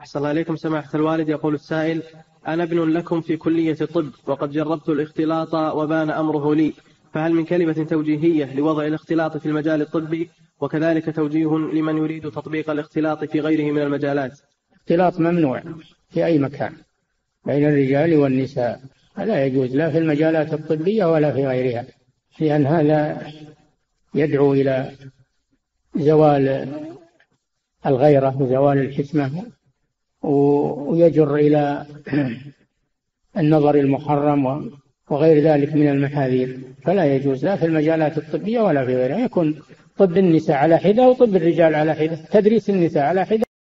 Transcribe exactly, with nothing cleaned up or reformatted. أحسن الله إليكم سماحة الوالد. يقول السائل: أنا ابن لكم في كلية الطب وقد جربت الاختلاط وبان أمره لي، فهل من كلمة توجيهية لوضع الاختلاط في المجال الطبي، وكذلك توجيه لمن يريد تطبيق الاختلاط في غيره من المجالات؟ الاختلاط ممنوع في أي مكان بين الرجال والنساء، لا يجوز، لا في المجالات الطبية ولا في غيرها، لأن هذا يدعو إلى زوال الغيرة وزوال الحكمة، ويجر إلى النظر المحرم وغير ذلك من المحاذير، فلا يجوز لا في المجالات الطبية ولا في غيرها. يكون طب النساء على حدة وطب الرجال على حدة، تدريس النساء على حدة.